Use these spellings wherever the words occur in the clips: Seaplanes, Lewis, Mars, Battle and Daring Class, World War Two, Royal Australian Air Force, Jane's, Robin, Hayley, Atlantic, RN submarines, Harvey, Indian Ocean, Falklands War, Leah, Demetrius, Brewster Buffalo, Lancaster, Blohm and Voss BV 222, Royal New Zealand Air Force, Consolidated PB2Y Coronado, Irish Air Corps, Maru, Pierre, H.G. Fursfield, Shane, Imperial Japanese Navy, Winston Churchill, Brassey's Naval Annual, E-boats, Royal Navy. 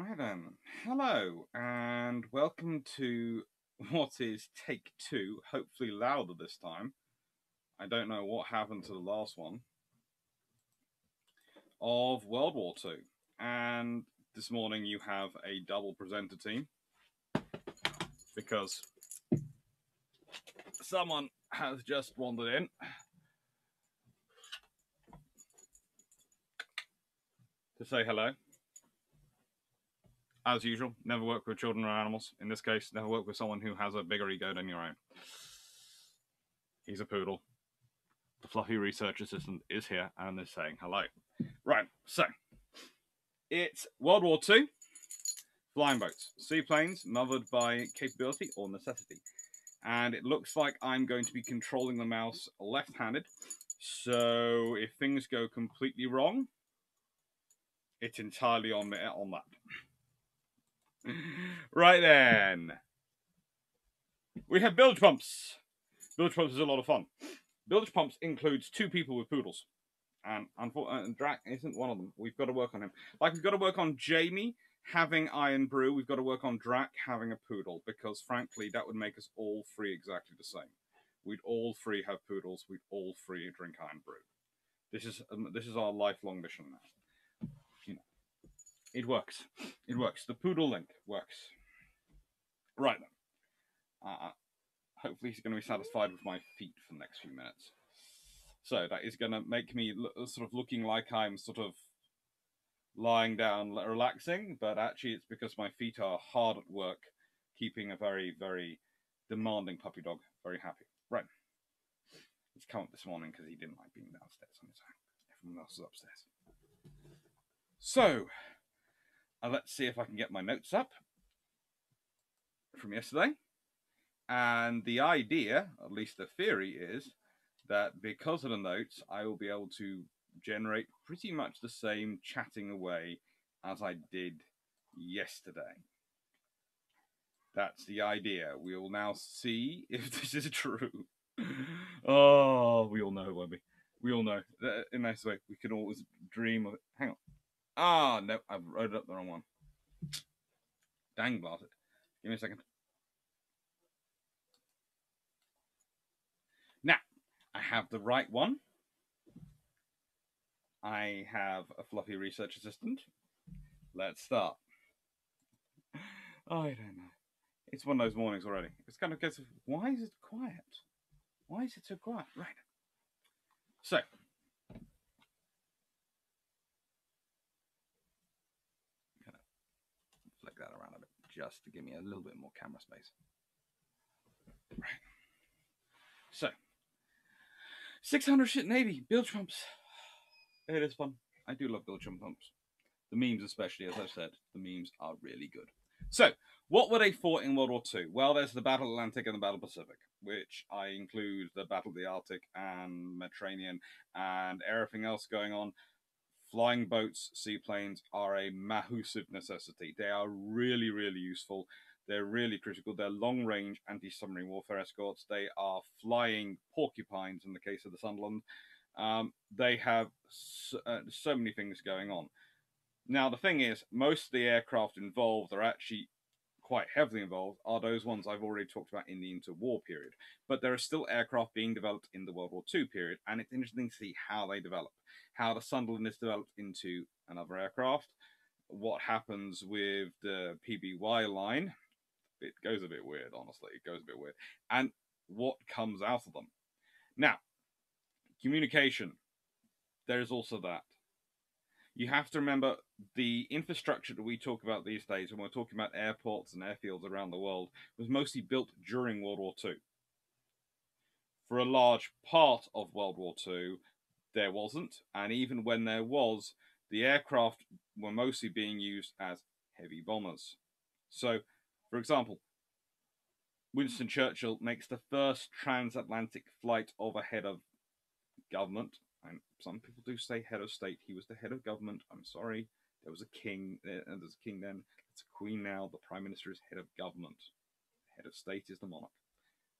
Right then, hello and welcome to what is take two, hopefully louder this time. I don't know what happened to the last one, of World War Two. And this morning you have a double presenter team because someone has just wandered in. To say hello. As usual, never work with children or animals. In this case, never work with someone who has a bigger ego than your own. He's a poodle. The fluffy research assistant is here and is saying hello. Right, so it's World War II. Flying boats, seaplanes, mothered by capability or necessity. And it looks like I'm going to be controlling the mouse left-handed. So if things go completely wrong, it's entirely on me on that. Right then. We have bilge pumps. Bilge pumps is a lot of fun. Bilge pumps includes two people with poodles. And unfortunately, Drac isn't one of them. We've got to work on him. Like, we've got to work on Jamie having Iron Brew. We've got to work on Drac having a poodle. Because, frankly, that would make us all three exactly the same. We'd all three have poodles. We'd all three drink Iron Brew. This is our lifelong mission now. It works. It works. The poodle link works. Right then. Hopefully he's going to be satisfied with my feet for the next few minutes. So that is going to make me sort of looking like I'm sort of lying down, relaxing. But actually it's because my feet are hard at work, keeping a very, very demanding puppy dog very happy. Right. He's come up this morning because he didn't like being downstairs on his own. Everyone else is upstairs. So... let's see if I can get my notes up from yesterday. And the idea, at least the theory, is that because of the notes, I will be able to generate pretty much the same chatting away as I did yesterday. That's the idea. We will now see if this is true. Oh, we all know, won't we? We all know. In this way, we can always dream of it. Hang on. Ah, no, I've wrote up the wrong one. Dang, blast it. Give me a second. Now, I have the right one. I have a fluffy research assistant. Let's start. I don't know. It's one of those mornings already. It's kind of a case of, why is it quiet? Why is it so quiet? Right. So. That around a bit just to give me a little bit more camera space. Right. So 600 ship Navy bilge pumps. It is fun. I do love bilge pumps. The memes especially, as I've said, the memes are really good. So what were they for in World War II? Well, there's the Battle Atlantic and the Battle Pacific, which I include the Battle of the Arctic and Mediterranean and everything else going on. Flying boats, seaplanes are a massive necessity. They are really, really useful. They're really critical. They're long-range anti-submarine warfare escorts. They are flying porcupines in the case of the Sunderland. They have so many things going on. Now, the thing is, most of the aircraft involved are actually quite heavily involved are those ones I've already talked about in the interwar period. But there are still aircraft being developed in the World War II period, and it's interesting to see how they develop. How the Sunderland is developed into another aircraft, what happens with the PBY line. It goes a bit weird, honestly. It goes a bit weird. And what comes out of them. Now, communication. There is also that. You have to remember the infrastructure that we talk about these days when we're talking about airports and airfields around the world was mostly built during World War II. For a large part of World War II, there wasn't. And even when there was, the aircraft were mostly being used as heavy bombers. So, for example, Winston Churchill makes the first transatlantic flight of a head of government. And some people do say head of state. He was the head of government. I'm sorry. There was a king. There's a king then. It's a queen now. The prime minister is head of government. Head of state is the monarch.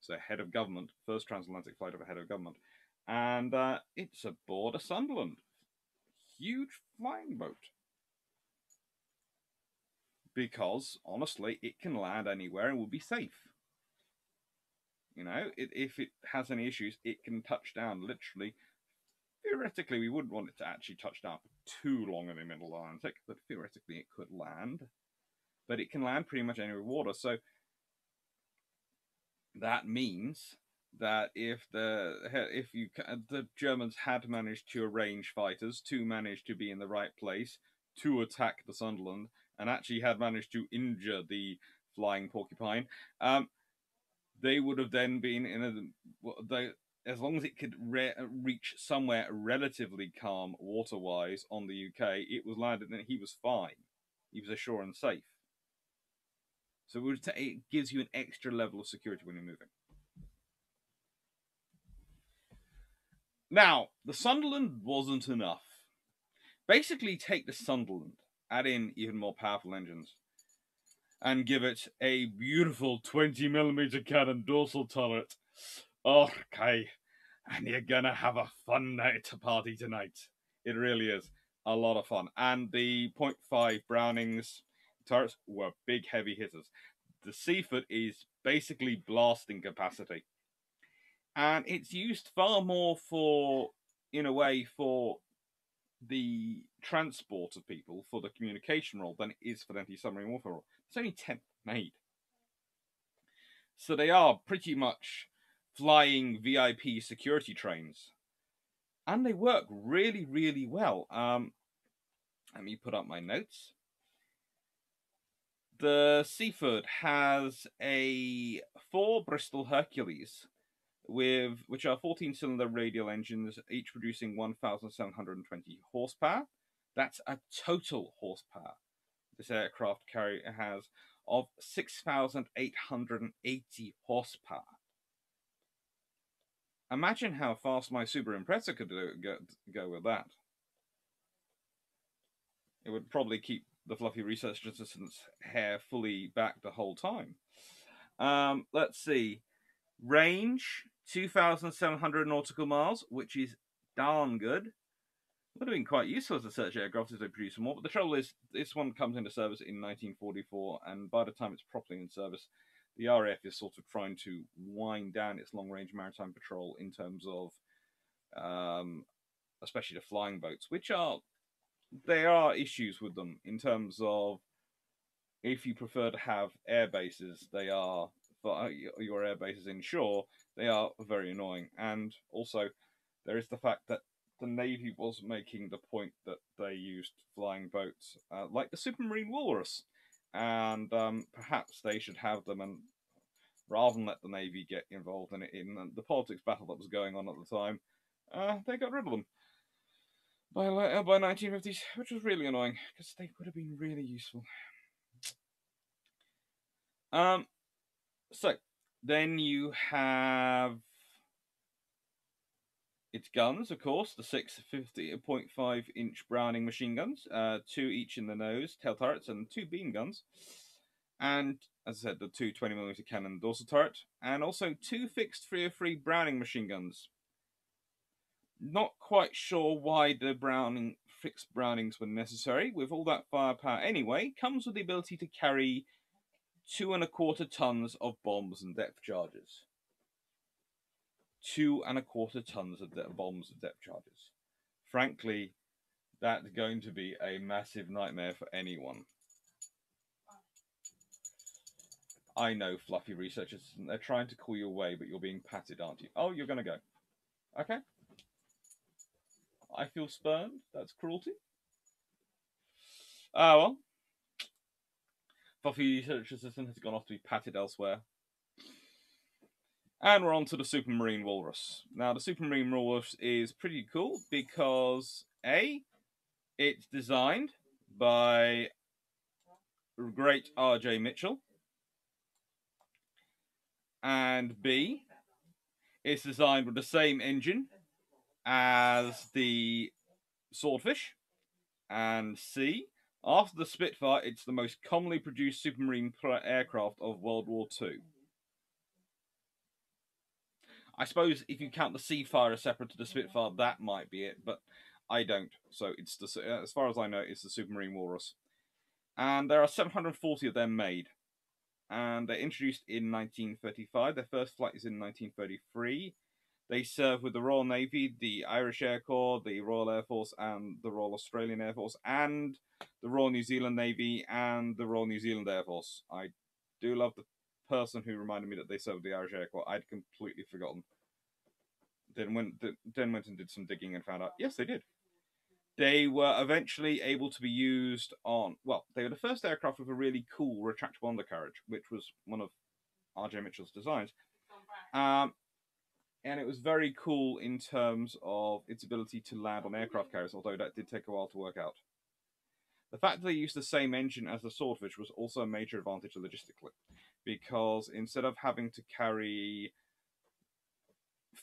So head of government. First transatlantic flight of a head of government. And it's aboard a Sunderland. Huge flying boat. because honestly it can land anywhere and will be safe. You know, if it has any issues, it can touch down literally. Theoretically, we wouldn't want it to actually touch down for too long in the middle Atlantic, but theoretically it could land. But it can land pretty much anywhere with water. So that means that if the Germans had managed to arrange fighters to manage to be in the right place to attack the Sunderland, and actually had managed to injure the Flying Porcupine, they would have then been in as long as it could reach somewhere relatively calm water-wise on the UK, it was landed and he was fine. He was ashore and safe. So it gives you an extra level of security when you're moving. Now, the Sunderland wasn't enough. Basically, take the Sunderland, add in even more powerful engines, and give it a beautiful 20mm cannon dorsal turret. Okay, and you're gonna have a fun night to party tonight. It really is a lot of fun. And the 0.5 Brownings turrets were big, heavy hitters. The Seaford is basically blasting capacity. And it's used far more for, in a way, for the transport of people, for the communication role, than it is for the anti-submarine warfare role. It's only 10th made. So they are pretty much flying VIP security trains. And they work really, really well. Let me put up my notes. The Seaford has a 4 Bristol Hercules, which are 14-cylinder radial engines, each producing 1,720 horsepower. That's a total horsepower this aircraft carrier has of 6,880 horsepower. Imagine how fast my Super Impressor could go with that. It would probably keep the fluffy research assistant's hair fully back the whole time. Let's see. Range, 2,700 nautical miles, which is darn good. Would have been quite useful as a search aircraft if they produced more, but the trouble is this one comes into service in 1944, and by the time it's properly in service, the RAF is sort of trying to wind down its long-range maritime patrol in terms of, especially the flying boats, which are, there are issues with them in terms of, if you prefer to have air bases, they are, but your air bases inshore, they are very annoying. And also, there is the fact that the Navy was making the point that they used flying boats like the Supermarine Walrus. And perhaps they should have them, and rather than let the Navy get involved in it, in the politics battle that was going on at the time, they got rid of them by 1950s, which was really annoying because they would have been really useful. So then you have its guns, of course, the 6 50.5-inch Browning machine guns, 2 each in the nose, tail turrets, and 2 beam guns. And, as I said, the 2 20mm cannon dorsal turret, and also 2 fixed 303 Browning machine guns. Not quite sure why the fixed Brownings were necessary, with all that firepower anyway. Comes with the ability to carry 2¼ tons of bombs and depth charges. 2¼ tons of bombs and depth charges. Frankly, that's going to be a massive nightmare for anyone. I know, fluffy researchers, they're trying to call you away, but you're being patted, aren't you? Oh, you're going to go. Okay. I feel spurned. That's cruelty. Ah, well. Fluffy research assistant has gone off to be patted elsewhere. And we're on to the Supermarine Walrus. Now, the Supermarine Walrus is pretty cool because, A, it's designed by great R.J. Mitchell. And B, it's designed with the same engine as the Swordfish. And C, after the Spitfire, it's the most commonly produced supermarine aircraft of World War II. I suppose if you count the Seafire as separate to the Spitfire, that might be it, but I don't. So it's as far as I know, it's the Supermarine Walrus. And there are 740 of them made. And they're introduced in 1935. Their first flight is in 1933. They serve with the Royal Navy, the Irish Air Corps, the Royal Air Force, and the Royal Australian Air Force, and the Royal New Zealand Navy, and the Royal New Zealand Air Force. I do love the person who reminded me that they served the Irish Air Corps. I'd completely forgotten. Then went and did some digging and found out, yes, they did. They were eventually able to be used on, well, they were the first aircraft with a really cool retractable undercarriage, which was one of R.J. Mitchell's designs. And it was very cool in terms of its ability to land on aircraft carriers, although that did take a while to work out. The fact that they used the same engine as the Swordfish was also a major advantage logistically, because instead of having to carry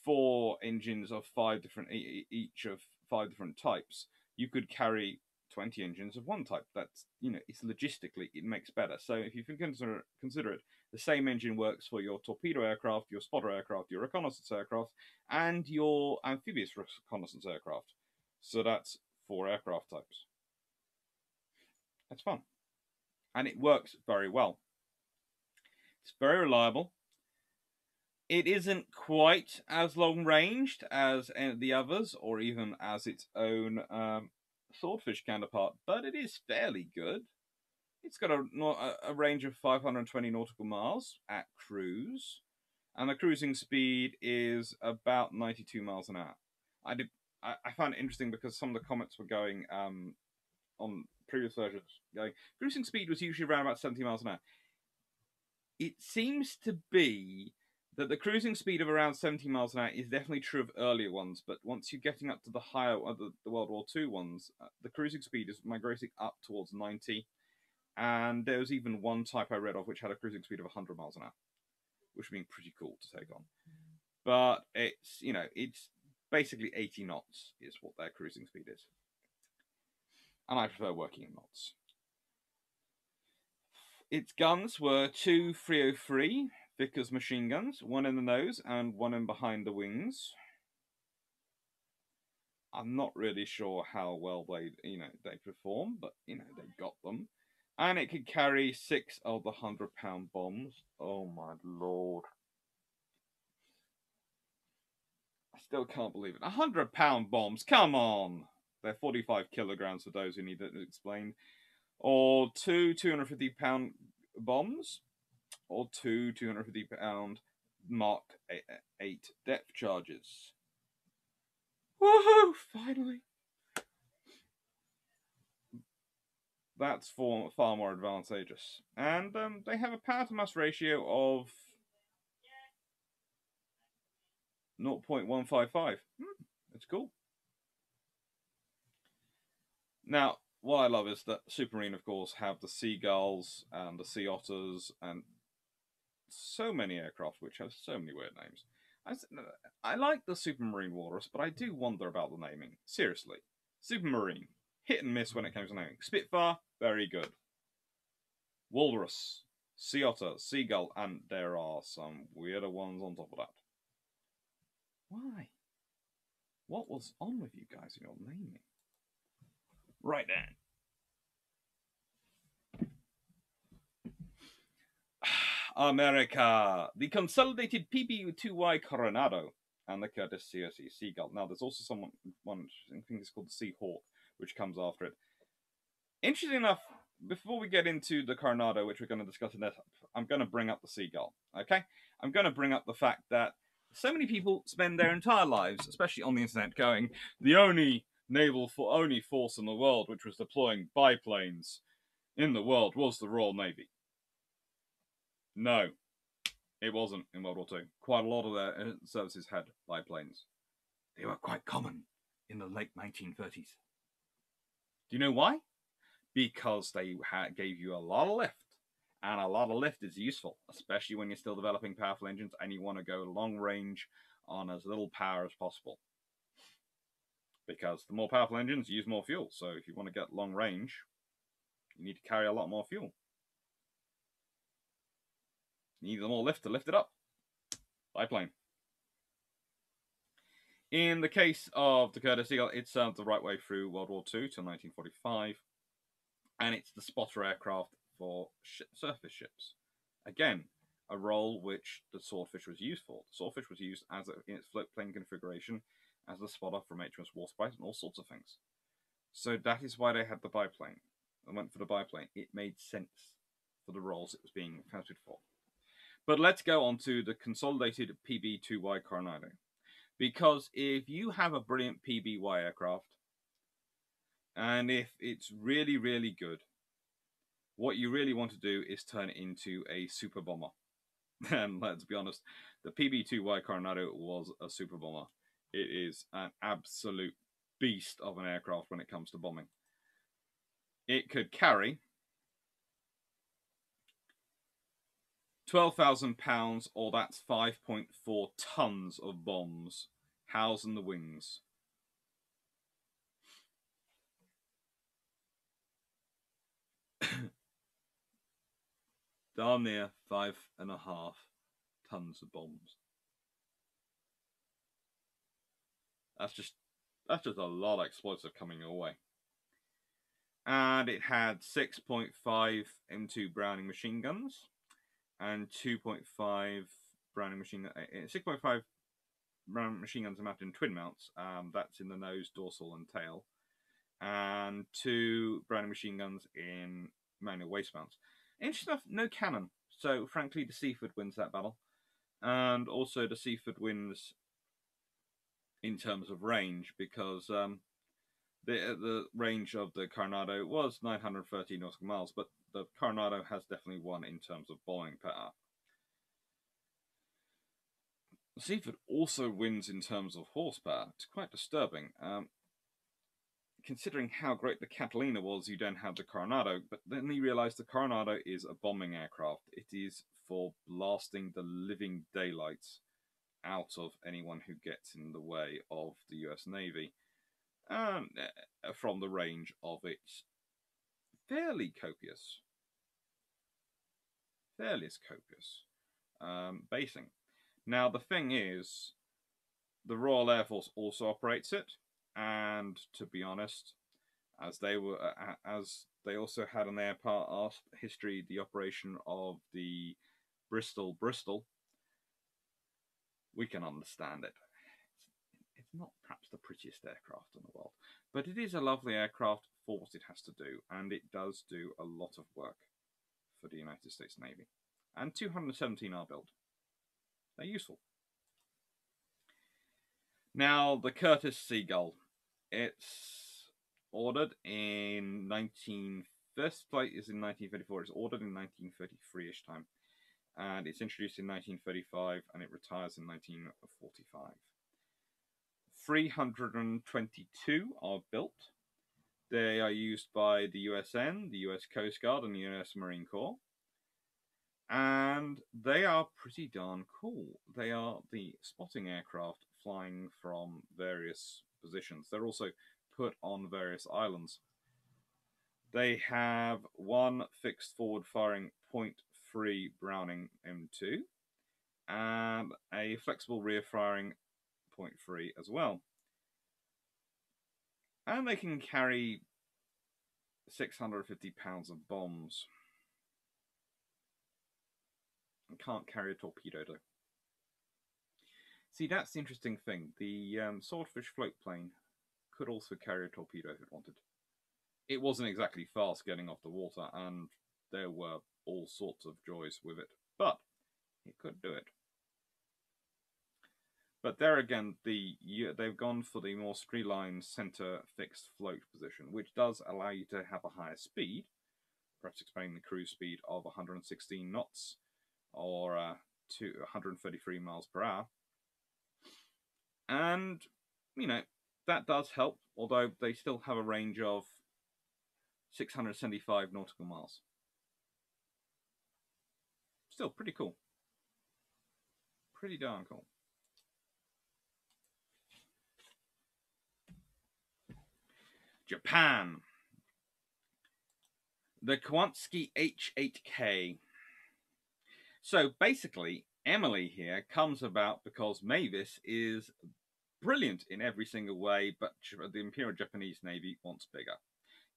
4 engines of 5 different, each of 5 different types, you could carry 20 engines of one type. That's, you know, it's logistically, it makes better. So if you can consider it, the same engine works for your torpedo aircraft, your spotter aircraft, your reconnaissance aircraft, and your amphibious reconnaissance aircraft. So that's 4 aircraft types. That's fun. And it works very well. It's very reliable. It isn't quite as long-ranged as any of the others, or even as its own Swordfish counterpart, but it is fairly good. It's got a range of 520 nautical miles at cruise, and the cruising speed is about 92 miles an hour. I found it interesting because some of the comments were going, on previous versions, going, cruising speed was usually around about 70 miles an hour. It seems to be that the cruising speed of around 70 miles an hour is definitely true of earlier ones, but once you're getting up to the higher, the World War II ones, the cruising speed is migrating up towards 90, and there was even one type I read of which had a cruising speed of 100 miles an hour, which would be pretty cool to take on. But it's, you know, it's basically 80 knots is what their cruising speed is. And I prefer working in knots. Its guns were 2 303, Vickers machine guns, one in the nose and one in behind the wings. I'm not really sure how well they perform, but you know, they got them. And it could carry 6 of the 100-pound bombs. Oh my lord. I still can't believe it. 100-pound bombs, come on. They're 45 kilograms for those who need it explained. Or 2 250-pound bombs. Or 2 250-pound Mark 8 depth charges. Woohoo! Finally! That's for far more advantageous. And they have a power-to-mass ratio of 0.155. That's cool. Now, what I love is that Supermarine, of course, have the Seagulls and the Sea Otters and so many aircraft which have so many weird names. I like the Supermarine Walrus, but I do wonder about the naming. Seriously. Supermarine. Hit and miss when it comes to naming. Spitfire, very good. Walrus, Sea Otter, Seagull, and there are some weirder ones on top of that. Why? What was on with you guys in your naming? Right then. America, the Consolidated PB2Y Coronado, and the Curtiss Seagull. Now, there's also one interesting thing that's called the Sea Hawk, which comes after it. Interesting enough, before we get into the Coronado, which we're going to discuss in this, I'm going to bring up the Seagull, okay? I'm going to bring up the fact that so many people spend their entire lives, especially on the internet, going, the only naval only force in the world which was deploying biplanes in the world was the Royal Navy. No, it wasn't in World War II. Quite a lot of their services had biplanes. They were quite common in the late 1930s. Do you know why? Because they gave you a lot of lift. And a lot of lift is useful, especially when you're still developing powerful engines and you want to go long range on as little power as possible. Because the more powerful engines use more fuel. So if you want to get long range, you need to carry a lot more fuel. Need more lift to lift it up. Biplane. In the case of the Curtiss Seagull, it served the right way through World War II to 1945. and it's the spotter aircraft for surface ships. Again, a role which the Swordfish was used for. The Swordfish was used as in its floatplane configuration as the spotter from HMS Warspite and all sorts of things. So that is why they had the biplane. They went for the biplane. It made sense for the roles it was being accounted for. But let's go on to the Consolidated PB2Y Coronado. Because if you have a brilliant PBY aircraft, and if it's really, really good, what you really want to do is turn it into a super bomber. And let's be honest, the PB2Y Coronado was a super bomber. It is an absolute beast of an aircraft when it comes to bombing. It could carry 12,000 pounds, or that's 5.4 tons of bombs, housed in the wings. Darn near 5.5 tons of bombs. That's just a lot of explosive coming your way. And it had 6.5 M2 Browning machine guns and 2.5 Browning machine guns, 6.5 Browning machine guns mounted in twin mounts. That's in the nose, dorsal, and tail, and 2 Browning machine guns in manual waist mounts. Interesting enough, no cannon. So frankly, the Seaford wins that battle, and also the Seaford wins in terms of range, because the range of the Coronado was 930 nautical miles, but the Coronado has definitely won in terms of bombing power. The Seaford also wins in terms of horsepower. It's quite disturbing. Considering how great the Catalina was, you then had the Coronado, but then you realise the Coronado is a bombing aircraft. It is for blasting the living daylights out of anyone who gets in the way of the US Navy, and from the range of its fairly copious basing. Now the thing is, the Royal Air Force also operates it, and to be honest, as they also had in their past history the operation of the Bristol, we can understand it. It's not perhaps the prettiest aircraft in the world, but it is a lovely aircraft for what it has to do, and it does do a lot of work for the United States Navy. And 217 are built. They're useful. Now, the Curtiss Seagull. It's ordered in first flight is in 1934. It's ordered in 1933-ish time. And it's introduced in 1935, and it retires in 1945. 322 are built. They are used by the USN, the US Coast Guard, and the US Marine Corps. And they are pretty darn cool. They are the spotting aircraft flying from various positions. They're also put on various islands. They have one fixed forward firing .3 Browning M2 and a flexible rear firing .3 as well. And they can carry 650 pounds of bombs. And can't carry a torpedo though. See, that's the interesting thing. The Swordfish floatplane could also carry a torpedo if it wanted. It wasn't exactly fast getting off the water, and there were all sorts of joys with it, but it could do it. But there again, they've gone for the more streamlined centre fixed float position, which does allow you to have a higher speed, perhaps explaining the cruise speed of 116 knots or 133 miles per hour. And, you know, that does help, although they still have a range of 675 nautical miles. Still pretty cool. Pretty darn cool. Japan. The Kawanishi H8K. So basically, Emily here comes about because Mavis is brilliant in every single way, but the Imperial Japanese Navy wants bigger.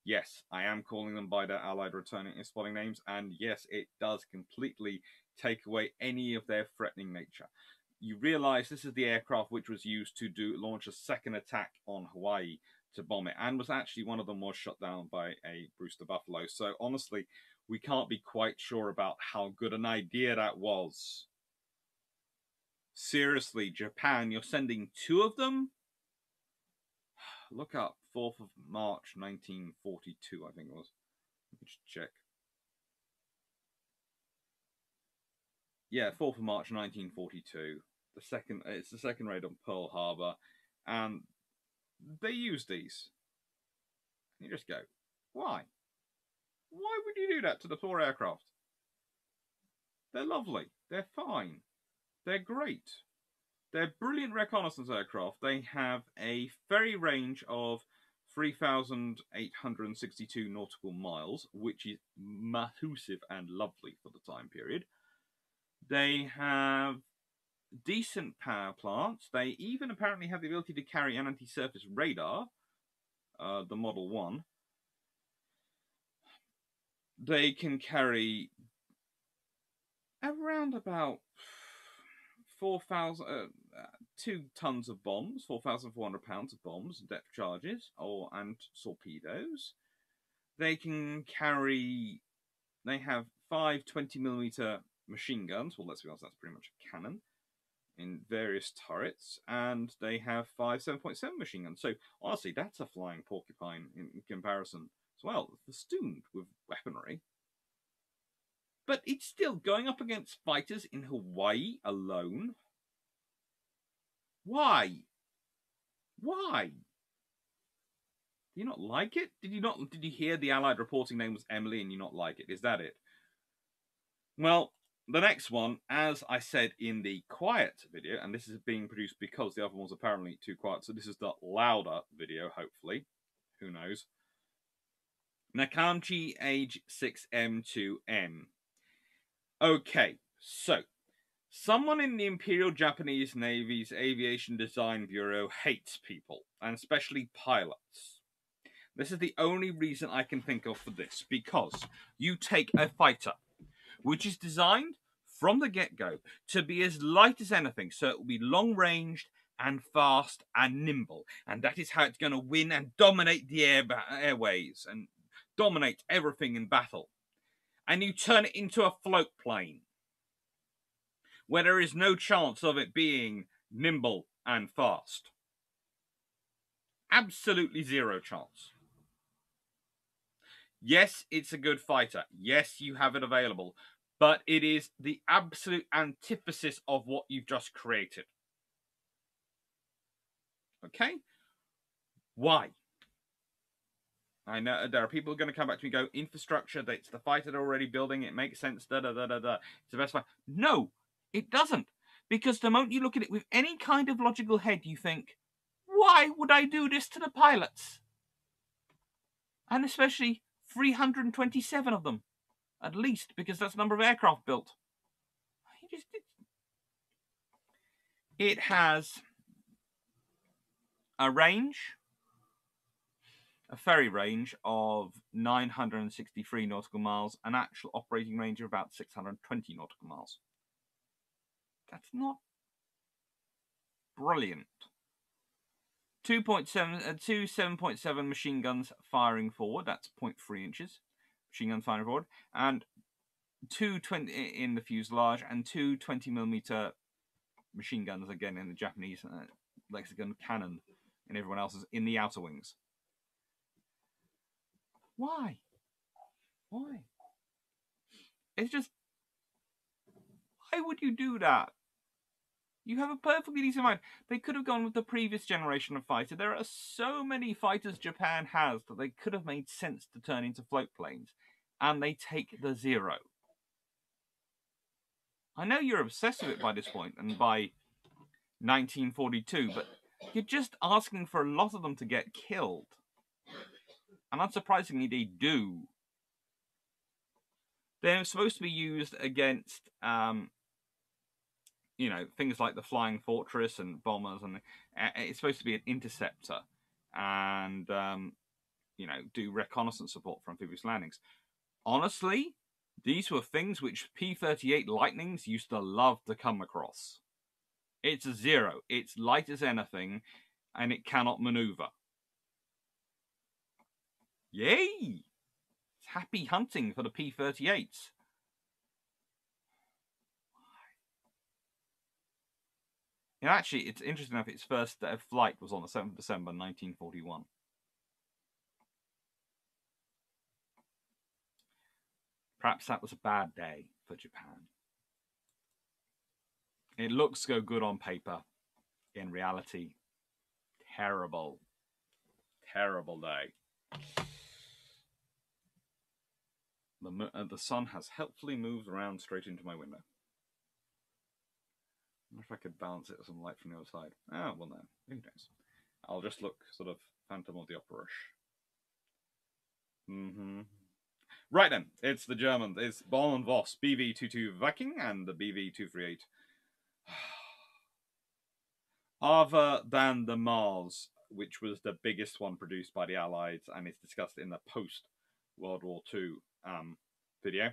yes, I am calling them by their allied returning and spotting names, and yes, it does completely take away any of their threatening nature. You realise this is the aircraft which was used to launch a second attack on Hawaii to bomb it, and was actually one of them was shot down by a Brewster Buffalo. So honestly, we can't be quite sure about how good an idea that was. Seriously, Japan, you're sending two of them? Look up 4th of March 1942, I think it was. Let me just check. Yeah, 4th of March 1942. It's the second raid on Pearl Harbor, and they use these. And you just go, why? Why would you do that to the four aircraft? They're lovely. They're fine. They're great. They're brilliant reconnaissance aircraft. They have a ferry range of 3,862 nautical miles, which is massive and lovely for the time period. They have decent power plants. They even apparently have the ability to carry an anti-surface radar, the Model 1. They can carry around about 2 tons of bombs, 4,400 pounds of bombs, depth charges, and torpedoes. They can carry, they have 5 20mm machine guns. Well, let's be honest, that's pretty much a cannon in various turrets. And they have 5 7.7 machine guns. So honestly, that's a flying porcupine in comparison as well, festooned with weaponry. But it's still going up against fighters in Hawaii alone. Why? Why? Do you not like it? Did you hear the Allied reporting name was Emily and you not like it? Is that it? Well, the next one, as I said in the quiet video, and this is being produced because the other one was apparently too quiet, so this is the louder video, hopefully. Who knows? Nakamchi H6M2M. Okay, so someone in the Imperial Japanese Navy's Aviation Design Bureau hates people, and especially pilots. This is the only reason I can think of for this, because you take a fighter, which is designed from the get-go to be as light as anything, so it will be long-ranged and fast and nimble, and that is how it's going to win and dominate the airways and dominate everything in battle. And you turn it into a float plane, where there is no chance of it being nimble and fast. Absolutely zero chance. Yes, it's a good fighter. Yes, you have it available. But it is the absolute antithesis of what you've just created. Okay? Why? I know there are people going to come back to me and go, infrastructure, that's the fighter they're already building, it makes sense, da-da-da-da-da, it's the best fight. No, it doesn't. Because the moment you look at it with any kind of logical head, you think, why would I do this to the pilots? And especially 327 of them, at least, because that's the number of aircraft built. It has a range, a ferry range of 963 nautical miles, an actual operating range of about 620 nautical miles. That's not brilliant. 2 7.7 machine guns firing forward, that's 0.3 inches, machine gun firing forward, and 220 in the fuselage, and 2 20mm machine guns, again in the Japanese lexicon, cannon, and everyone else's in the outer wings. Why? Why? It's just, why would you do that? You have a perfectly decent mind. They could have gone with the previous generation of fighter. There are so many fighters Japan has that they could have made sense to turn into float planes. And they take the zero. I know you're obsessed with it by this point and by 1942, but you're just asking for a lot of them to get killed. And unsurprisingly, they do. They're supposed to be used against, you know, things like the Flying Fortress and bombers, and it's supposed to be an interceptor and you know, do reconnaissance support for amphibious landings. Honestly, these were things which P-38 Lightnings used to love to come across. It's a zero. It's light as anything, and it cannot maneuver. Yay! Happy hunting for the P-38s. You know, actually, it's interesting enough, its first flight was on the 7th of December, 1941. Perhaps that was a bad day for Japan. It looks so good on paper. In reality, terrible, terrible day. The sun has helpfully moved around straight into my window. I wonder if I could balance it with some light from the other side. Oh, well, no. Who knows? I'll just look sort of Phantom of the Opera-ish. Right then. It's the German. It's Blohm and Voss BV 22 Viking and the BV 238. Other than the Mars, which was the biggest one produced by the Allies and is discussed in the post-World War II video.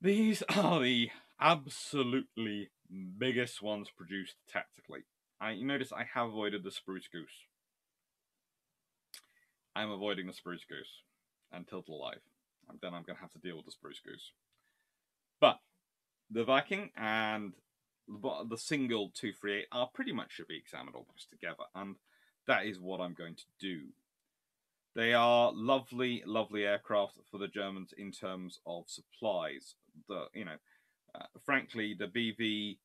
These are the absolutely biggest ones produced tactically. You notice I have avoided the Spruce Goose. I'm avoiding the Spruce Goose until it's alive. And then I'm going to have to deal with the Spruce Goose. But the Viking and the single 238 are pretty much should be examined almost together. And that is what I'm going to do. They are lovely, lovely aircraft for the Germans in terms of supplies. You know, frankly, the BV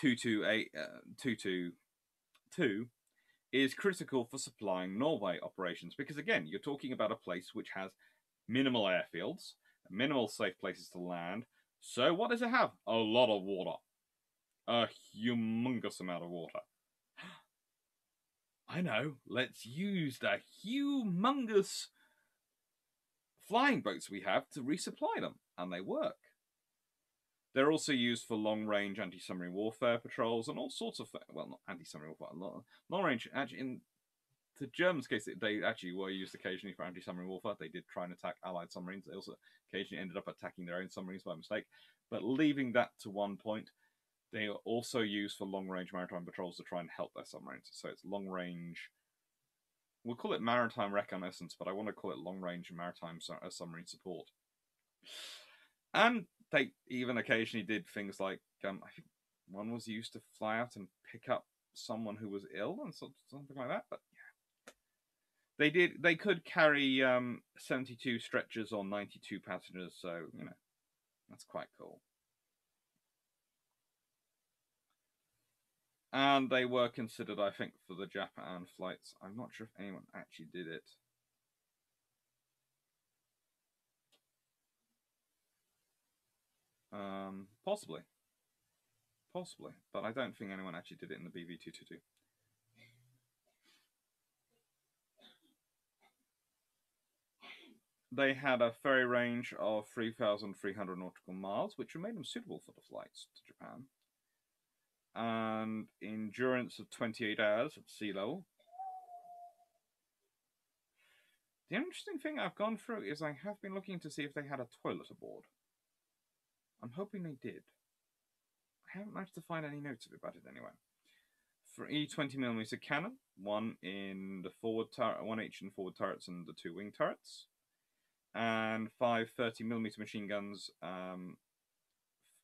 222 is critical for supplying Norway operations because, again, you're talking about a place which has minimal airfields, minimal safe places to land. So what does it have? A lot of water. A humongous amount of water. I know, let's use the humongous flying boats we have to resupply them, and they work. They're also used for long-range anti-submarine warfare patrols and all sorts of, well, not anti-submarine warfare, long-range, actually, in the Germans' case, they actually were used occasionally for anti-submarine warfare. They did try and attack Allied submarines. They also occasionally ended up attacking their own submarines by mistake. But leaving that to one point, they are also used for long-range maritime patrols to try and help their submarines. So it's long-range, we'll call it maritime reconnaissance, but I want to call it long-range maritime submarine support. And they even occasionally did things like, I think one was used to fly out and pick up someone who was ill and something like that. But yeah, they could carry 72 stretchers or 92 passengers. So, you know, that's quite cool. And they were considered, I think, for the Japan flights. I'm not sure if anyone actually did it. Possibly, but I don't think anyone actually did it in the BV222. They had a ferry range of 3,300 nautical miles, which made them suitable for the flights to Japan. And endurance of 28 hours at sea level. The interesting thing I've gone through is I have been looking to see if they had a toilet aboard. I'm hoping they did. I haven't managed to find any notes about it anyway. For E20mm cannon, one in the forward turret, one each in forward turrets and the two wing turrets, and 5 30mm machine guns.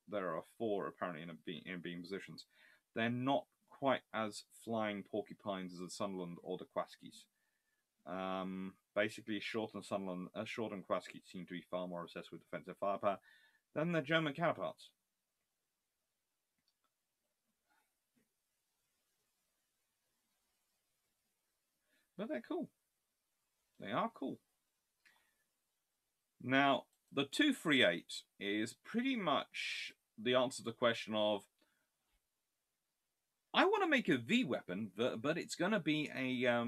There are 4 apparently in beam positions. They're not quite as flying porcupines as the Sunderland or the Kwaskis. Basically, Short and Kwaski seem to be far more obsessed with defensive firepower than their German counterparts. But they're cool. They are cool. Now, the 238 is pretty much the answer to the question of, I want to make a V weapon, but it's going to be a,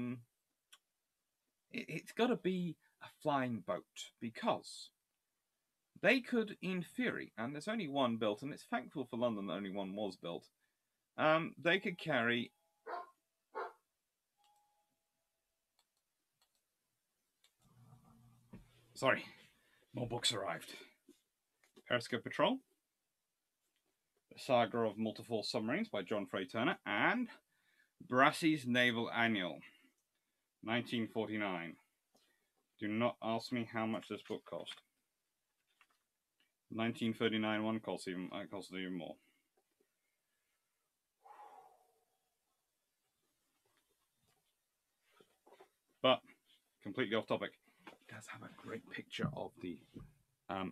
it's got to be a flying boat, because they could, in theory, and there's only one built, and it's thankful for London that only one was built, they could carry Sorry, more books arrived. Periscope Patrol, The Saga of Multiforce Submarines by John Frey Turner, and Brassey's Naval Annual, 1949. Do not ask me how much this book cost. 1939 one cost even more. But completely off topic, it does have a great picture of the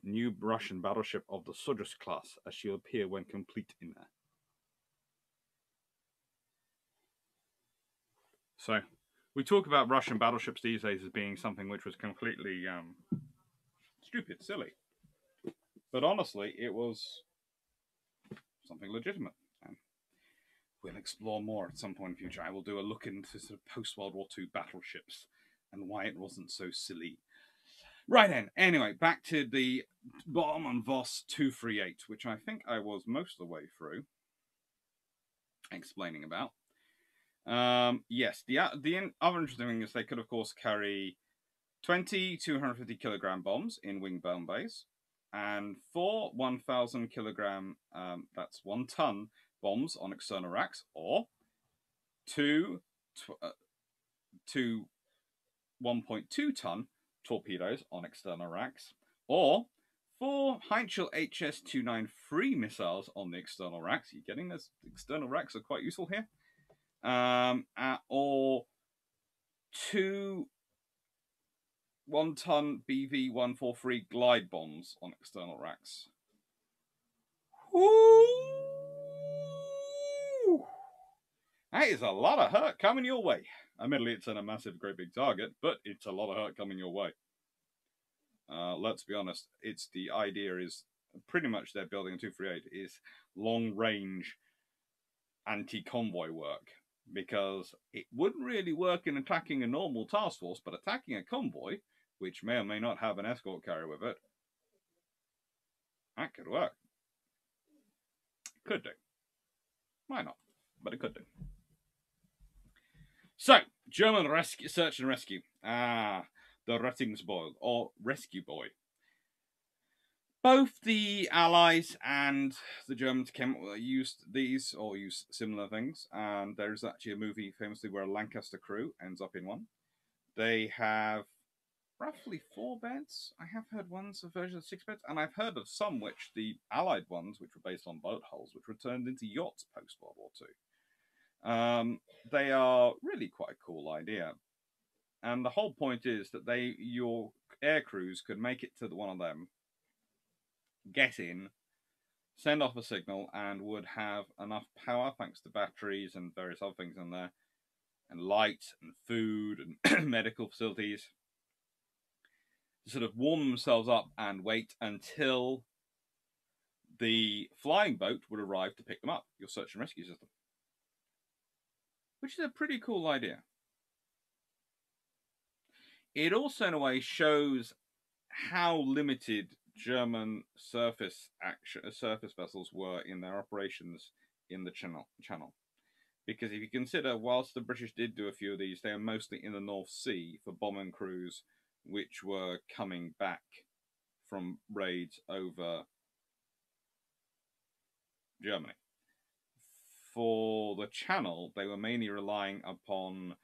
new Russian battleship of the Sudrus class as she'll appear when complete in there. So we talk about Russian battleships these days as being something which was completely stupid, silly. But honestly, it was something legitimate. And we'll explore more at some point in the future. I will do a look into sort of post-World War II battleships and why it wasn't so silly. Right then, anyway, back to the Blohm and Voss 238, which I think I was most of the way through explaining about. Yes, the other interesting thing is they could, of course, carry 20 250-kilogram bombs in wing bomb bays, and 4 1,000-kilogram, that's 1-ton, bombs on external racks, or 2 1.2-ton torpedoes on external racks, or 4 Heinschel HS-293 missiles on the external racks. Are you getting this? External racks are quite useful here. Or 2 1-ton BV-143 glide bombs on external racks. Ooh! That is a lot of hurt coming your way. Admittedly, it's in a massive, great big target, but it's a lot of hurt coming your way. Let's be honest, it's the idea is pretty much they're building a 238 is long-range anti-convoy work, because it wouldn't really work in attacking a normal task force, but attacking a convoy, which may or may not have an escort carrier with it, that could work. Could do. Might not, but it could do. So, German rescue, search and rescue. Ah, the Rettungsboil, or Rescue Boy. Both the Allies and the Germans used these, or used similar things, and there's actually a movie famously where a Lancaster crew ends up in one. They have roughly 4 beds. I have heard ones of versions of 6 beds, and I've heard of some which, the Allied ones, which were based on boat hulls, which were turned into yachts post-World War II. They are really quite a cool idea. And the whole point is that they, your air crews could make it to the, one of them, get in, send off a signal, and would have enough power, thanks to batteries and various other things in there, and light and food and medical facilities, to sort of warm themselves up and wait until the flying boat would arrive to pick them up, your search and rescue system. Which is a pretty cool idea. It also, in a way, shows how limited German surface vessels were in their operations in the channel. Because if you consider, whilst the British did do a few of these, they were mostly in the North Sea for bombing crews which were coming back from raids over Germany. For the channel, they were mainly relying upon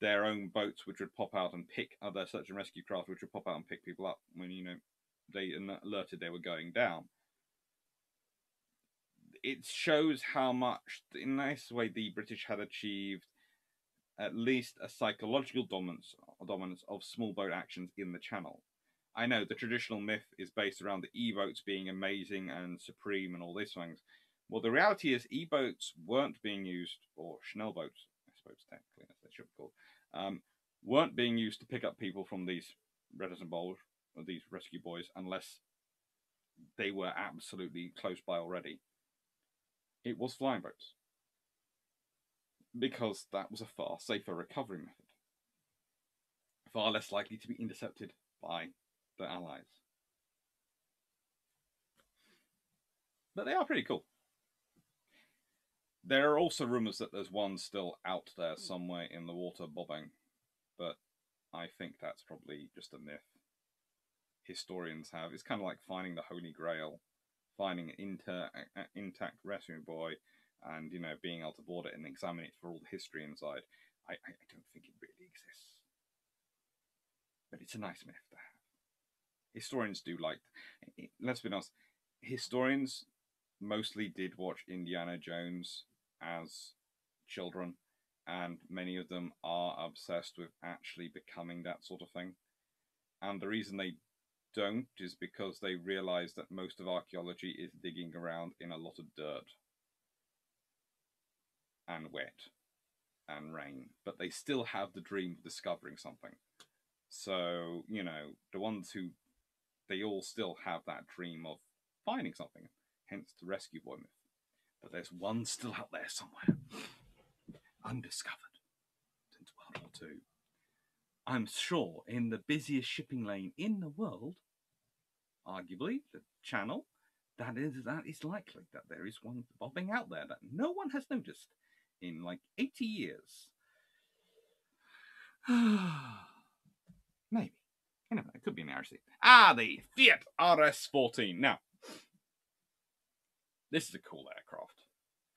their own boats, which would pop out and pick other search and rescue craft, which would pop out and pick people up when, you know, they alerted they were going down. It shows how much, in a nice way, the British had achieved at least a psychological dominance of small boat actions in the channel. I know the traditional myth is based around the E-boats being amazing and supreme and all these things. Well, the reality is E-boats weren't being used, or Schnell boats, I suppose technically that's what they should be called, weren't being used to pick up people from these reticent bowls, of these rescue boys, unless they were absolutely close by already. It was flying boats, because that was a far safer recovery method, far less likely to be intercepted by the Allies. But they are pretty cool. There are also rumours that there's one still out there somewhere in the water bobbing, but I think that's probably just a myth. historians have. It's kind of like finding the Holy Grail, finding an intact rescue buoy, and, you know, being able to board it and examine it for all the history inside. I don't think it really exists, but it's a nice myth to have. Historians do like, let's be honest, historians mostly did watch Indiana Jones as children, and many of them are obsessed with actually becoming that sort of thing. And the reason they don't is because they realize that most of archaeology is digging around in a lot of dirt and wet and rain, but they still have the dream of discovering something. So, you know, the ones who, they all still have that dream of finding something, hence the rescue boy myth. But there's one still out there somewhere, undiscovered since World War Two. I'm sure in the busiest shipping lane in the world, arguably the Channel, that is likely that there is one bobbing out there that no one has noticed in like 80 years. Maybe. You know, it could be an RC. Ah, the Fiat RS-14. Now, this is a cool aircraft.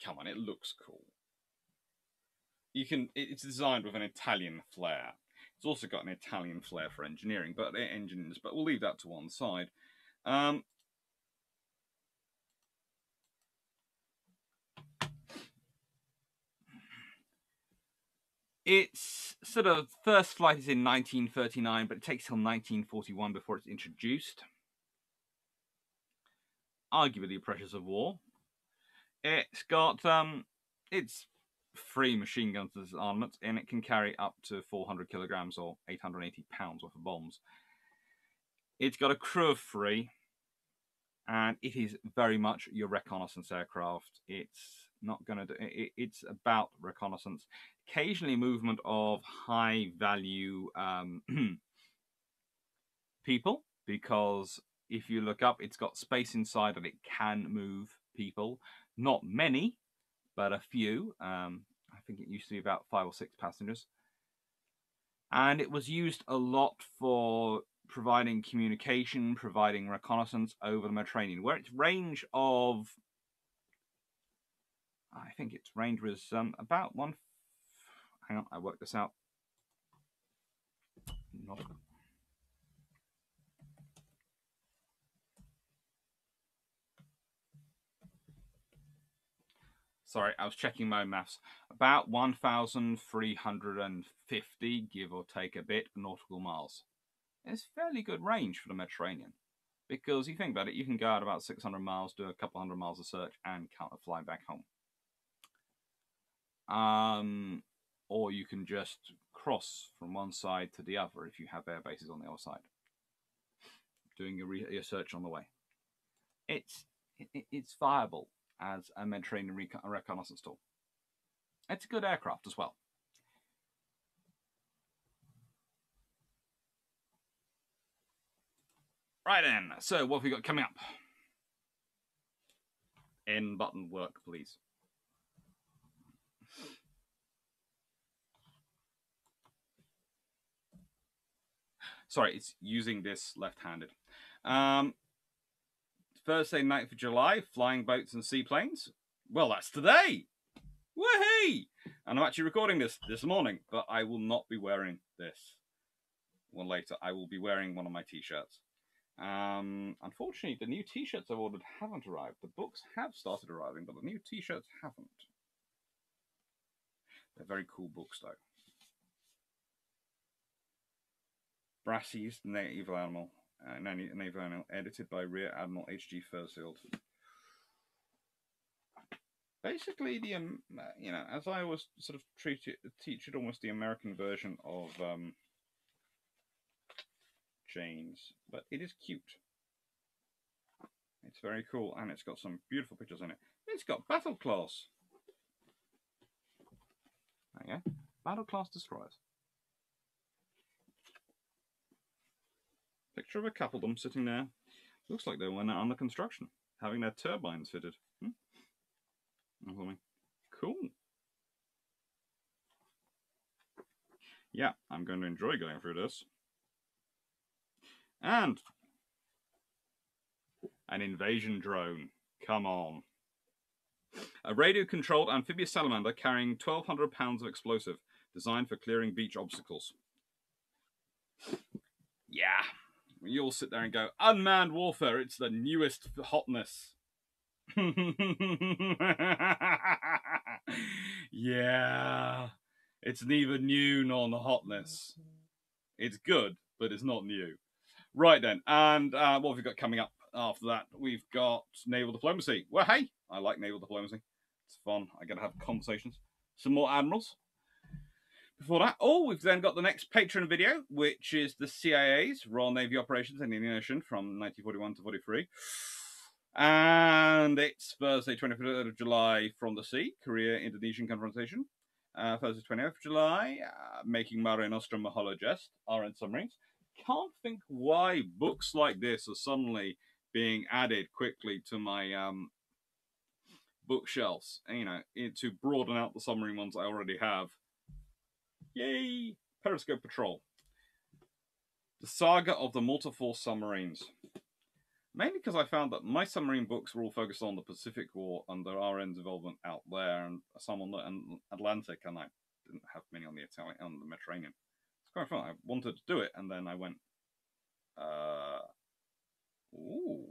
Come on, it looks cool. You can. It's designed with an Italian flair. It's also got an Italian flair for engineering, but engines. But we'll leave that to one side. Its sort of first flight is in 1939, but it takes till 1941 before it's introduced. Arguably the pressures of war. It's got it's three machine guns as armament, and it can carry up to 400 kilograms or 880 pounds worth of bombs. It's got a crew of 3, and it is very much your reconnaissance aircraft. It's not going to do it, it's about reconnaissance, occasionally movement of high value people, because if you look up, it's got space inside and it can move people. Not many, but a few. I think it used to be about 5 or 6 passengers, and it was used a lot for providing communication, providing reconnaissance over the Mediterranean, where its range of, I think its range was about one. Hang on, I worked this out. Not. Sorry, I was checking my maths. About 1,350, give or take a bit, nautical miles. It's fairly good range for the Mediterranean, because you think about it, you can go out about 600 miles, do a couple hundred miles of search, and fly back home. Or you can just cross from one side to the other if you have air bases on the other side, doing your search on the way. It's viable as a Mediterranean reconnaissance tool. It's a good aircraft as well. Right then, so what have we got coming up? N button work, please. Sorry, it's using this left-handed. Thursday, 9th of July, flying boats and seaplanes. Well, that's today. Woohoo! And I'm actually recording this morning, but I will not be wearing this one later. I will be wearing one of my T-shirts. Unfortunately, the new T-shirts I've ordered haven't arrived. The books have started arriving, but the new T-shirts haven't. They're very cool books, though. Brassies, Naval Animal, edited by Rear Admiral H.G. Fursfield. Basically, the you know, as I was sort of teach it almost the American version of Jane's, but it is cute. It's very cool, and it's got some beautiful pictures in it. It's got Battle class. There you go. Battle class destroyers. Picture of a couple of them sitting there. Looks like they were under construction, having their turbines fitted. Cool. Yeah, I'm going to enjoy going through this. And An invasion drone. Come on. A radio-controlled amphibious salamander carrying 1,200 pounds of explosive, designed for clearing beach obstacles. Yeah. You all sit there and go, unmanned warfare, it's the newest hotness. Yeah. It's neither new nor the hotness. It's good, but it's not new. Right then, and what have we got coming up after that? We've got naval diplomacy. Well, hey, I like naval diplomacy. It's fun. I got to have conversations. Some more admirals. Before that, oh, we've then got the next Patreon video, which is the CIA's Royal Navy Operations in the Indian Ocean from 1941 to 43. And it's Thursday, 23rd of July, From the Sea, Korea-Indonesian Confrontation. Thursday, 20th of July, Making Mare Nostrum a Hollow Jest, RN Submarines. Can't think why books like this are suddenly being added quickly to my bookshelves, you know, to broaden out the submarine ones I already have. Yay! Periscope Patrol. The Saga of the Multi-Force Submarines. Mainly because I found that my submarine books were all focused on the Pacific War and the RN's involvement out there, and some on the Atlantic, and I didn't have many on the Italian, on the Mediterranean. It's quite fun. I wanted to do it, and then I went, ooh,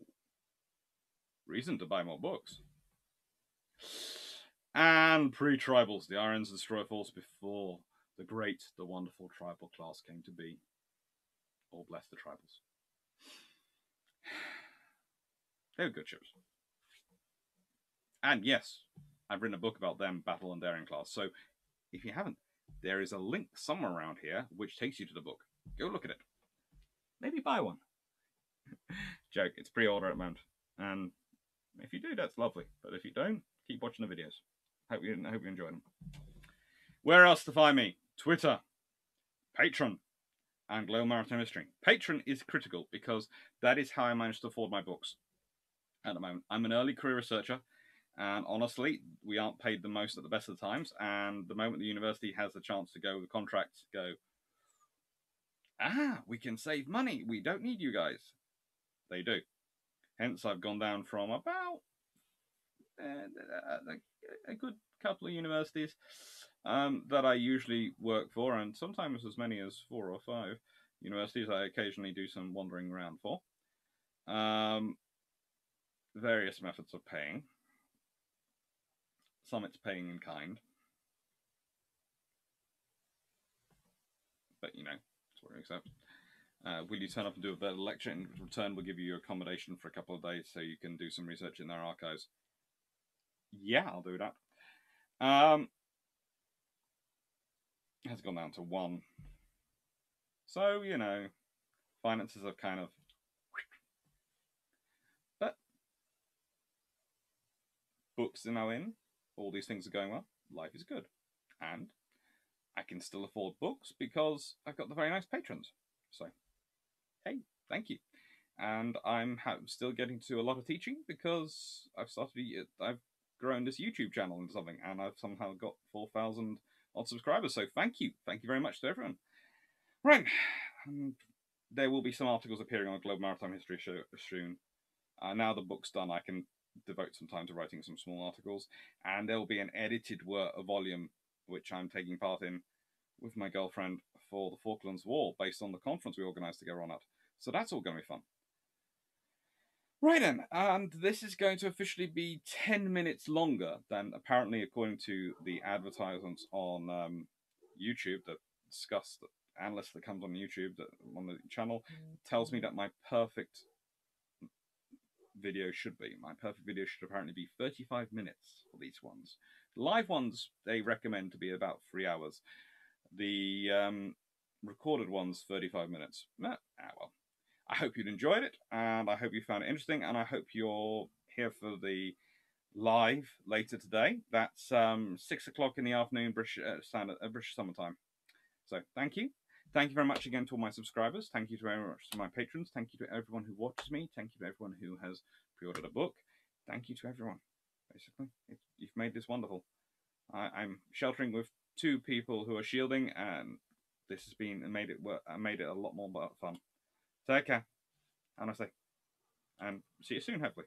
reason to buy more books. And pre-tribals, the RN's destroyer force before the great, the wonderful tribal class came to be. All bless the tribals. They were good ships. And yes, I've written a book about them, Battle and Daring class. So if you haven't, there is a link somewhere around here which takes you to the book. Go look at it. Maybe buy one. Joke, it's pre-order at the moment. And if you do, that's lovely. But if you don't, keep watching the videos. Hope you enjoy them. Where else to find me? Twitter, Patreon, and Global Maritime History. Patreon is critical because that is how I manage to afford my books at the moment. I'm an early career researcher, and honestly, we aren't paid the most at the best of the times, and the moment the university has the chance to go with the contract, go, ah, we can save money. We don't need you guys. They do. Hence, I've gone down from about a good couple of universities that I usually work for, and sometimes as many as 4 or 5 universities I occasionally do some wandering around for. Various methods of paying. Some it's paying in kind. But, you know, that's what we accept. Will you turn up and do a better lecture? In return, we'll give you your accommodation for a couple of days so you can do some research in their archives. Yeah, I'll do that. Has gone down to 1. So, you know, finances have kind of... But books are now in. All these things are going well. Life is good. And I can still afford books because I've got the very nice patrons. So, hey, thank you. And I'm still getting to a lot of teaching because I've grown this YouTube channel into something, and I've somehow got 4,000 odd subscribers, so thank you very much to everyone. Right, and there will be some articles appearing on the Global Maritime History show soon. Now the book's done, I can devote some time to writing some small articles, and there will be an edited volume which I'm taking part in with my girlfriend for the Falklands War, based on the conference we organised together on that. So that's all going to be fun. Right then, and this is going to officially be 10 minutes longer than apparently, according to the advertisements on YouTube that discuss the analyst that comes on YouTube that, on the channel, tells me that my perfect video should be. My perfect video should apparently be 35 minutes for these ones. Live ones, they recommend to be about 3 hours. The recorded ones, 35 minutes. Ah, well. I hope you'd enjoyed it, and I hope you found it interesting, and I hope you're here for the live later today. That's 6 o'clock in the afternoon, British summertime. So thank you. Thank you very much again to all my subscribers. Thank you very much to my patrons. Thank you to everyone who watches me. Thank you to everyone who has pre-ordered a book. Thank you to everyone. Basically, you've made this wonderful. I'm sheltering with 2 people who are shielding, and this has made it a lot more fun. Take care, and I say See you soon, hopefully.